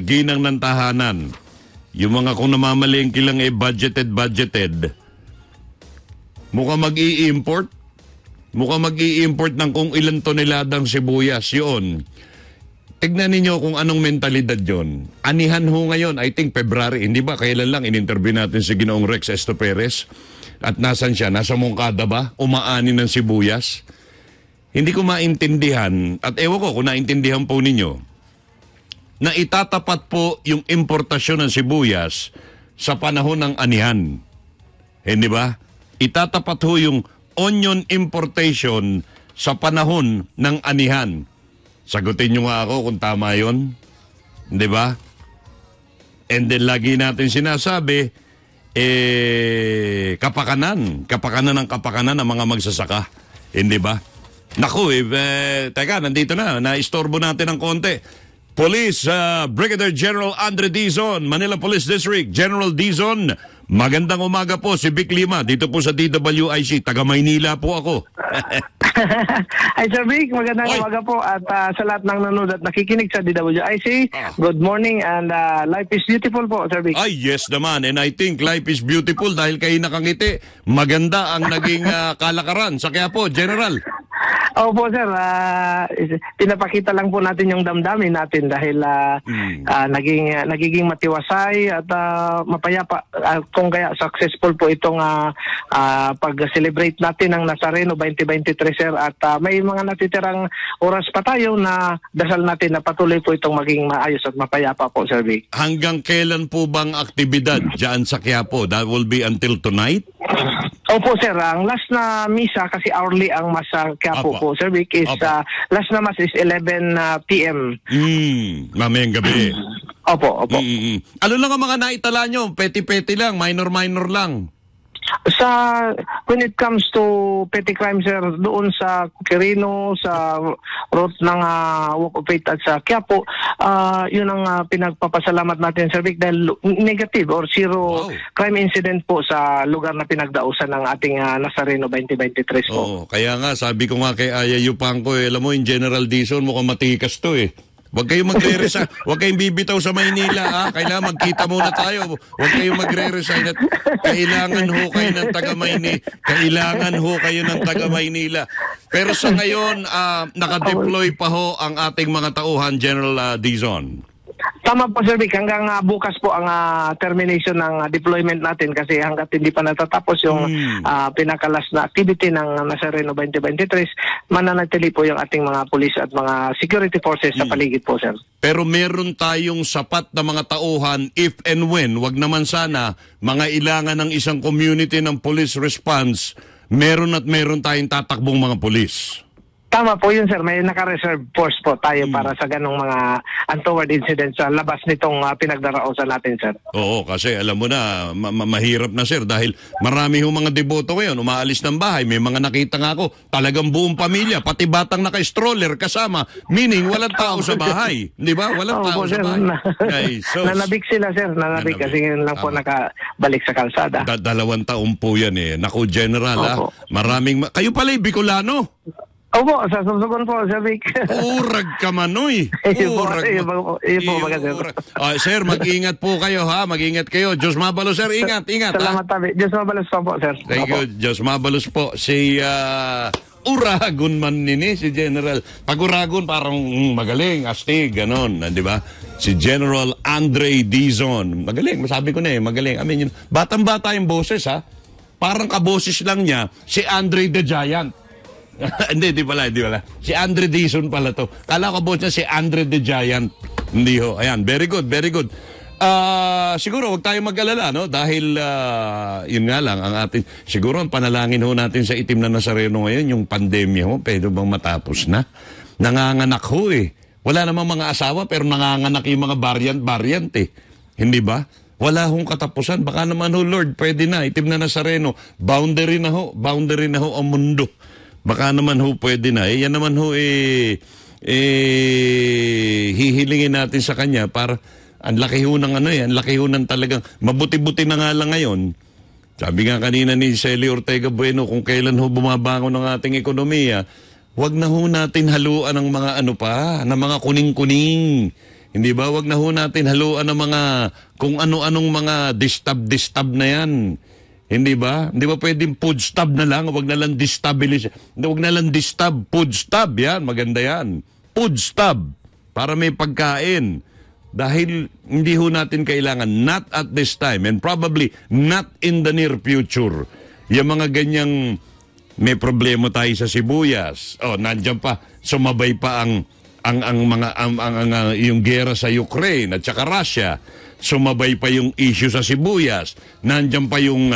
ginang ng tahanan. Yung mga kung namamalingki lang eh budgeted. Mukhang mag-i-import. Mukhang mag-i-import ng kung ilang toneladang sibuyas yun. Tignan ninyo kung anong mentalidad yon. Anihan ho ngayon, I think February. Hindi ba kailan lang in-interview natin si Ginoong Rex Estoperes? At nasan siya? Nasa Moncada ba? Umaani ng sibuyas? Hindi ko maintindihan, at ewan ko kung naintindihan po ninyo, na itatapat po yung importasyon ng sibuyas sa panahon ng anihan. Hindi ba? Itatapat ho yung onion importation sa panahon ng anihan. Sagutin nyo nga ako kung tama yun. Hindi ba? And then lagi natin sinasabi, kapakanan. Kapakanan ng mga magsasaka. Hindi ba? Naku, teka, nandito na. Naistorbo natin ng konti. Police, Brigadier General Andre Dizon, Manila Police District. General Dizon, magandang umaga po. Si Vic Lima, dito po sa DWIZ. Taga Maynila po ako. Ay, Sir Vic, magandang umaga po. At sa lahat ng nanonood at nakikinig sa DWIZ, good morning and life is beautiful po, Sir Vic. Ay, yes naman. And I think life is beautiful dahil kayo nakangiti. Maganda ang naging kalakaran. Sa kaya po, General. Opo, sir. Pinapakita lang po natin yung damdamin natin dahil nagiging matiwasay at mapayapa. Kung kaya successful po itong pag-celebrate natin ng Nazareno 2023, sir. At may mga natitirang oras pa tayo na dasal natin na patuloy po itong maging maayos at mapayapa po, Sir Vic. Hanggang kailan po bang aktibidad dyan sa Quiapo? That will be until tonight? Opo, sir. Ang last na misa, kasi hourly ang masa Quiapo po. Sir Vic, is last naman is 11 PM. Mamayang gabi. Opo, opo. Ano lang ang mga naitala nyo? Petty-petty lang, minor-minor lang. When it comes to petty crime, sir, doon sa Quirino, sa route ng Walk of Faith at sa Quiapo, yun ang pinagpapasalamat natin, Sir Vic, dahil negative or zero crime incident po sa lugar na pinagdausan ng ating Nazareno 2023 po. Oo, kaya nga, sabi ko nga kay Aya Yupanko, alam mo, in General Dizon, mukhang matikas to eh. Huwag kayong magre-resign. Huwag kayong bibitaw sa Maynila, ha? Kailangan magkita muna tayo. Huwag kayong magre-resign. At kailangan ho kayo ng taga-Maynila. Pero sa ngayon, nakadeploy pa ho ang ating mga tauhan, General Dizon. Tama po, Sir Vic. Hanggang bukas po ang termination ng deployment natin kasi hanggat hindi pa natatapos yung pinakalas na activity ng Nazareno 2023, mananatili po yung ating mga police at mga security forces sa paligid po, sir. Pero meron tayong sapat na mga tauhan if and when, wag naman sana, mga ilangan ng isang community ng police response, meron at meron tayong tatakbong mga police. Tama po yun, sir. May naka-reserve force po tayo para sa ganong mga untoward incidents sa labas nitong pinagdarausan natin, sir. Oo, kasi alam mo na, mahirap na, sir, dahil marami yung mga deboto ngayon, umaalis ng bahay, may mga nakita nga ako, talagang buong pamilya, pati batang naka-stroller kasama, meaning walang tao sa bahay. Di ba? Walang tao sa bahay. Nanabik sila, sir. Nanabik kasi yun lang po nakabalik sa kalsada. Dalawang taon po yan eh. Naku, General, ha? Maraming... Kayo pala eh, Bicolano. Opo, sa sumsugon po, Sir Vic. Urag ka manoy. Sir, mag-ingat po kayo, ha? Mag-ingat kayo. Diyos mabalos, sir. Ingat, ingat. Salamat tabi. Diyos mabalos po, sir. Thank you. Diyos mabalos po. Si Uragon man nini, si General. Pag Uragon, parang magaling, astig, ganon. Di ba? Si General Andre Dizon. Magaling, masabi ko na eh, magaling. I mean, batang-bata yung boses, ha? Parang kaboses lang niya si Andre the Giant. Hindi, di pala. Si Andre Dizon pala to. Kala ko boss niya si Andre the Giant. Hindi ho. Ayan, very good, very good. Siguro, huwag tayong mag-alala, no? Dahil, yun nga lang, ang atin, siguro ang panalangin ho natin sa Itim na Nazareno ngayon, yung pandemya ho, pwede bang matapos na? Nanganganak ho eh. Wala namang mga asawa, pero nanganganak yung mga variant eh. Hindi ba? Wala hong katapusan. Baka naman ho, Lord, pwede na. Itim na Nazareno. Boundary na ho ang mundo. Baka naman ho pwede na. Yan naman ho hihilingin natin sa kanya para ang laki ho ng ang laki ho ng talagang mabuti-buti na nga lang ngayon. Sabi nga kanina ni Celi Ortega Bueno, kung kailan ho bumabangon ng ating ekonomiya, Huwag na ho natin haluan ng mga ng mga kuning-kuning. Hindi ba? Huwag na ho natin haluan ng mga kung ano-anong mga distab na yan. Hindi ba? Hindi ba pwedeng food stab na lang? Huwag na lang destabilize. Huwag na lang distab, food stab. Yan, maganda yan. Food stab. Para may pagkain. Dahil hindi ho natin kailangan. Not at this time. And probably not in the near future. Yung mga ganyang may problema tayo sa sibuyas. Oh, nandiyan pa. Sumabay pa yung gera sa Ukraine at saka Russia. Sumabay pa yung issue sa sibuyas. Nandiyan pa yung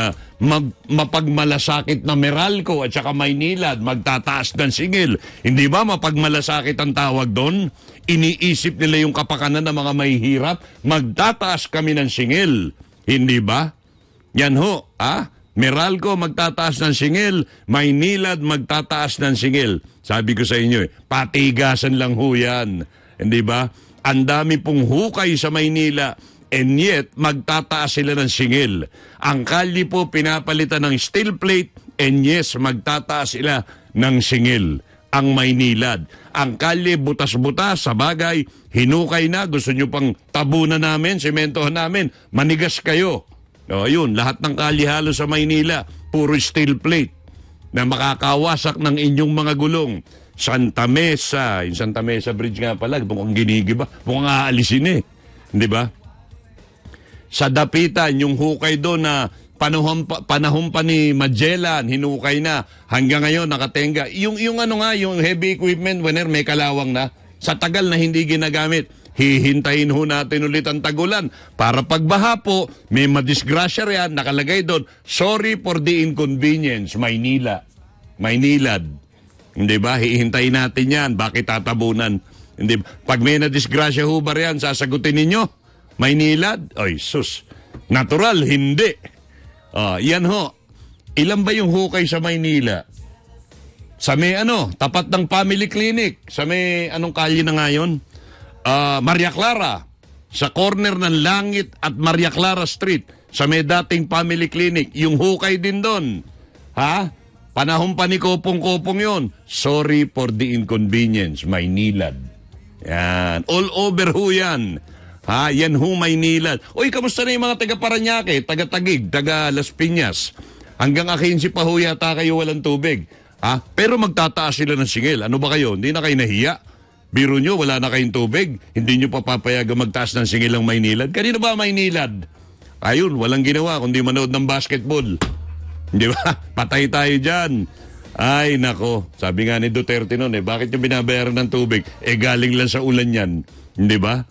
mapagmalasakit na Meralco at saka Maynilad, magtataas ng singil. Hindi ba mapagmalasakit ang tawag doon? Iniisip nila yung kapakanan ng mga mahihirap, magtataas kami ng singil. Hindi ba? Yan ho, ha? Meralco, magtataas ng singil. Maynilad, magtataas ng singil. Sabi ko sa inyo, patigasan lang ho yan. Hindi ba? Ang dami pong hukay sa Maynila. And yet, magtataas sila ng singil. Ang kalye po, pinapalitan ng steel plate, and yes, magtataas sila ng singil. Ang Maynilad. Ang kalye, butas-butas, sa bagay, hinukay na, gusto nyo pang tabunan namin, simentohan namin, manigas kayo. O, yun, lahat ng kalye halo sa Maynila, puro steel plate na makakawasak ng inyong mga gulong. Santa Mesa, yung Santa Mesa Bridge nga pala, mukhang ginigiba, mukhang aalisin eh. Di ba? Sa Dapitan, yung hukay doon na panahon pa ni Magellan, hinukay na. Hanggang ngayon, nakatenga. Yung heavy equipment, whenever may kalawang na, sa tagal na hindi ginagamit, hihintayin ho natin ulit ang tagulan. Para pagbaha po, may madisgrasya riyan, nakalagay doon, sorry for the inconvenience, Maynila. Maynilad. Hindi ba? Hihintayin natin yan. Bakit tatabunan? Hindi ba? Pag may nadisgrasya ho ba riyan, sasagutin ninyo? Maynilad? Ay, sus. Natural, hindi. Yan ho. Ilan ba yung hukay sa Maynila? Sa may tapat ng family clinic. Sa may anong kalye na ngayon? Maria Clara. Sa corner ng Langit at Maria Clara Street. Sa may dating family clinic. Yung hukay din doon. Ha? Panahon pa ni Kopong-Kopong yun. Sorry for the inconvenience, Maynilad. Yan. All over ho yan. Ha, yan ho, Maynilad. Uy, kamusta na yung mga taga-Paranaque, taga-Tagig, taga-Las Piñas? Hanggang 15 pa ho yata kayo walang tubig. Ha? Pero magtataas sila ng singil. Ano ba kayo? Hindi na kayo nahiya. Biro nyo, wala na kayong tubig. Hindi nyo papapayagang magtaas ng singil ng Maynilad. Kanino ba Maynilad? Ayun, walang ginawa kundi manood ng basketball. Di ba? Patay tayo dyan. Ay, nako. Sabi nga ni Duterte noon bakit nyo binabayaran ng tubig? Galing lang sa ulan yan. Di ba?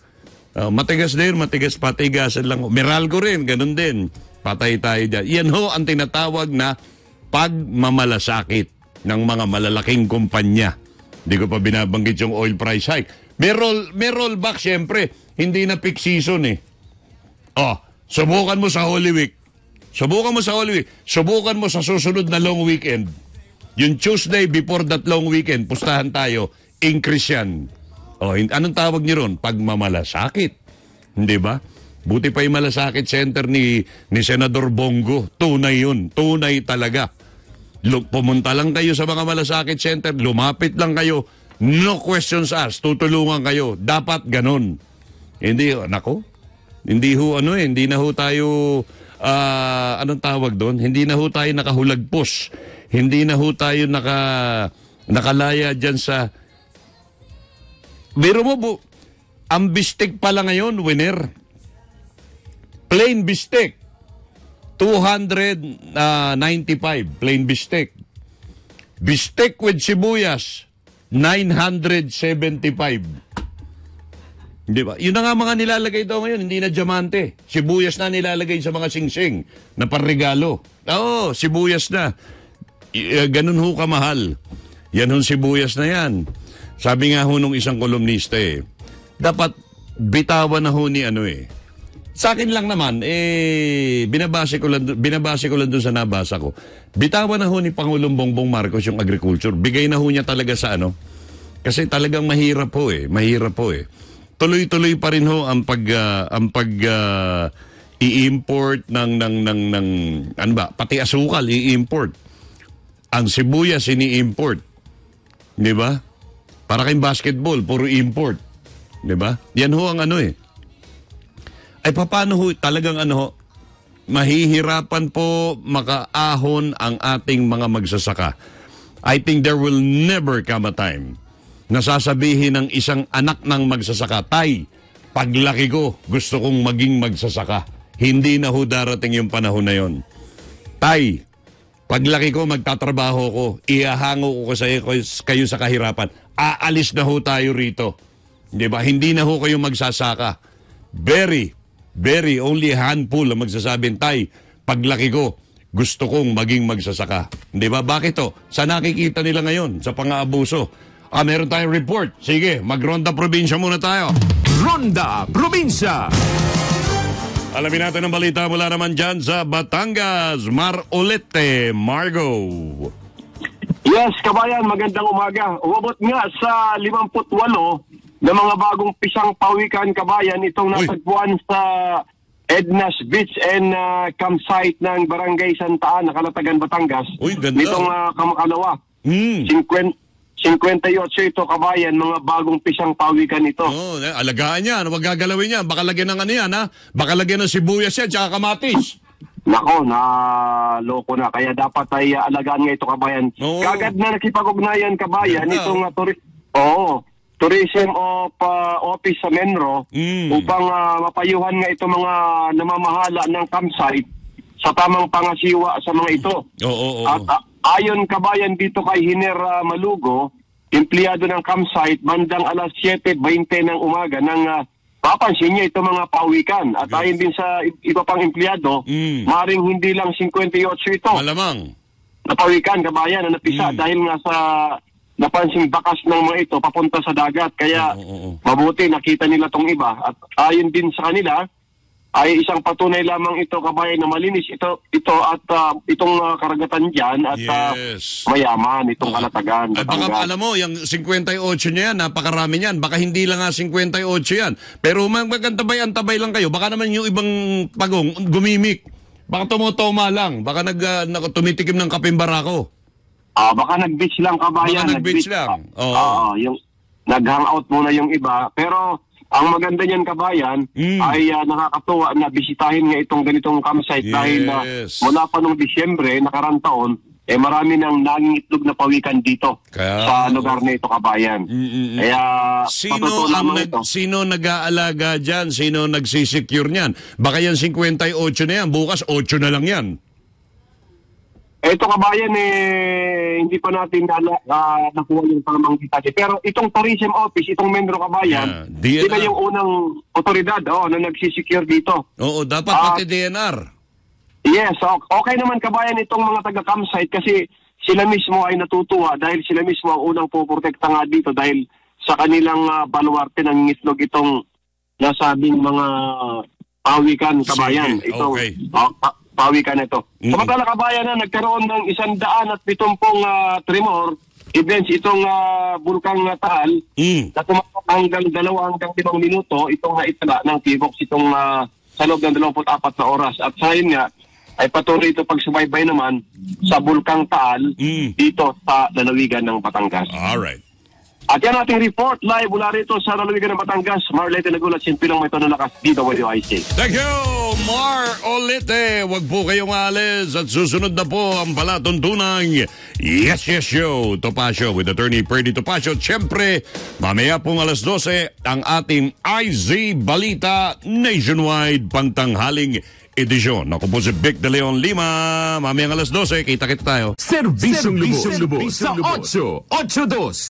Matigas din, patigasan lang. Meralco rin, ganun din. Patay tayo dyan. Yan ho ang tinatawag na pagmamalasakit ng mga malalaking kumpanya. Hindi ko pa binabanggit yung oil price hike. May rollback, syempre. Hindi na peak season eh. Subukan mo sa Holy Week. Subukan mo sa susunod na long weekend. Yung Tuesday before that long weekend, pustahan tayo, increase yan. Anong tawag niyo ron? Pagmamalasakit. Hindi ba? Buti pa yung malasakit center ni Senador Bongo. Tunay yun. Tunay talaga. Pumunta lang kayo sa mga malasakit center. Lumapit lang kayo. No questions asked. Tutulungan kayo. Dapat ganun. Hindi, nako. Hindi ho hindi na ho tayo, anong tawag doon? Hindi na ho tayo nakahulagpos. Hindi na ho tayo nakalaya dyan sa... Biro mo, ang bistek pala ngayon, winner. Plain bistek. 295, plain bistek. Bistek with sibuyas, 975. Di ba? Yun na nga mga nilalagay daw ngayon, hindi na diamante. Sibuyas na nilalagay sa mga singsing na panregalo. Oo, sibuyas na. Ganun ho kamahal. Yan ho sibuyas na yan. Sabi nga ho nung isang kolumnista dapat bitawan na ho ni Sa akin lang naman, binabase ko lang doon sa nabasa ko. Bitawan na ho ni Pangulong Bongbong Marcos yung agriculture. Bigay na ho niya talaga sa Kasi talagang mahirap ho . Tuloy-tuloy pa rin ho ang i-import ng pati asukal i-import. Ang sibuyas ini-import. Di ba? Para kayong basketball, puro import. Di ba? Yan ho ang ano eh. Ay paano ho, talagang ano ho, mahihirapan po makaahon ang ating mga magsasaka. I think there will never come a time na sasabihin ng isang anak ng magsasaka, tay, paglaki ko, gusto kong maging magsasaka. Hindi na ho darating yung panahon na yon. Tay, paglaki ko, magtatrabaho ko, iahango ko kayo sa kahirapan. Aalis na ho tayo rito. Di ba? Hindi na ho kayo magsasaka. Very, very, only handful ang magsasabing, tay, paglaki ko, gusto kong maging magsasaka. Di ba? Bakit to? Sa nakikita nila ngayon, sa pang-aabuso. Ah, meron tayong report. Sige, mag-ronda probinsya muna tayo. Ronda Probinsya! Alamin natin ang balita mula naman dyan sa Batangas. Marolete, Margo. Yes, kabayan, magandang umaga. Umabot nga sa 58... ng mga bagong pisang pawikan, kabayan, itong natagpuan sa Edna's Beach and campsite ng Barangay Santaan, Nakalatagan, Batangas. Uy, ganda. Itong kamakalawa. 58 ito, kabayan, mga bagong pisang pawikan ito. Oh, alagaan yan. Huwag gagalawin yan. Baka lagyan ng ano yan, ha? Baka lagyan ng sibuyas yan, tsaka kamatis. Nako, naloko na. Kaya dapat ay alagaan nga ito, kabayan. Oh. Kagad na nakipag-ugnayan, kabayan, ganda. Itong turist. Oo. Tourism Office sa Menro upang mapayuhan nga ito mga namamahala ng campsite sa tamang pangasiwa sa mga ito. At ayon, kabayan, dito kay Hiner Malugo, empleyado ng campsite, bandang alas 7:20 ng umaga nang papansin niya itong mga pawikan. At ayon din sa iba pang empleyado, maring hindi lang 58 ito. Malamang. Napawikan, kabayan, na napisa dahil nga sa napansing bakas ng mga ito papunta sa dagat. Kaya mabuti nakita nila tong iba. At ayon din sa kanila, ay isang patunay lamang ito, kabayan, na malinis ito at itong karagatan dyan at mayaman itong Kalatagan. At baka alam mo, yung 58 niya yan, napakarami niyan. Baka hindi lang nga 58 yan. Pero magkantabay-antabay lang kayo. Baka naman yung ibang pagong gumimik. Baka tumutoma lang. Baka tumitikim ng kapimbarako. Baka nag-beach lang, kabayan. Baka nag-beach lang. Yung nag-hangout muna yung iba. Pero ang maganda niyan, kabayan, ay nakakatuwa na bisitahin nga itong ganitong campsite dahil mula pa noong Disyembre, nakarang taon, marami ng nangingitlog na pawikan dito sa lugar na ito, kabayan. Kaya, patutunan mo ito. Sino nag-aalaga dyan? Sino nagsisecure niyan? Baka yan 58 na yan. Bukas 8 na lang yan. Ito, kabayan, hindi pa natin nakuha yung tamang detalye. Pero itong tourism office, itong Menro, kabayan, sila yung unang otoridad na nagsisecure dito. Oo, dapat pati DNR. Yes, okay naman, kabayan, itong mga taga-campsite kasi sila mismo ay natutuwa dahil sila mismo ang unang poprotekta nga dito dahil sa kanilang baluarte ng ngitlog itong nasabing mga pawikan, kabayan. Ito, pawikan ito. Samantala, kabayan, na nagkaroon ng 170 tremor events itong Bulkang Taal na tumatak hanggang 2 hanggang 5 minuto itong naitala ng T-Box itong sa loob ng 24 na oras. At sa yun nga, ay patuloy ito pagsubaybay naman sa Bulkang Taal dito sa lalawigan ng Batangas. Alright. At yan ating report live mula rito sa lalawigan ng Batangas. Marolete Nagulat, simpilang may tonong lakas dito, DWIZ. Thank you, Marolete. Huwag po kayong alis at susunod na po ang palatuntunang Yes, Yes Show. Topacio with Attorney Perdy Topacio. Siyempre, mamaya pong alas 12 ang ating IZ Balita Nationwide pantanghaling edisyon. Ako po si Vic De Leon Lima. Mamayang alas 12, kita-kita tayo. Servisyong Lubos sa 882.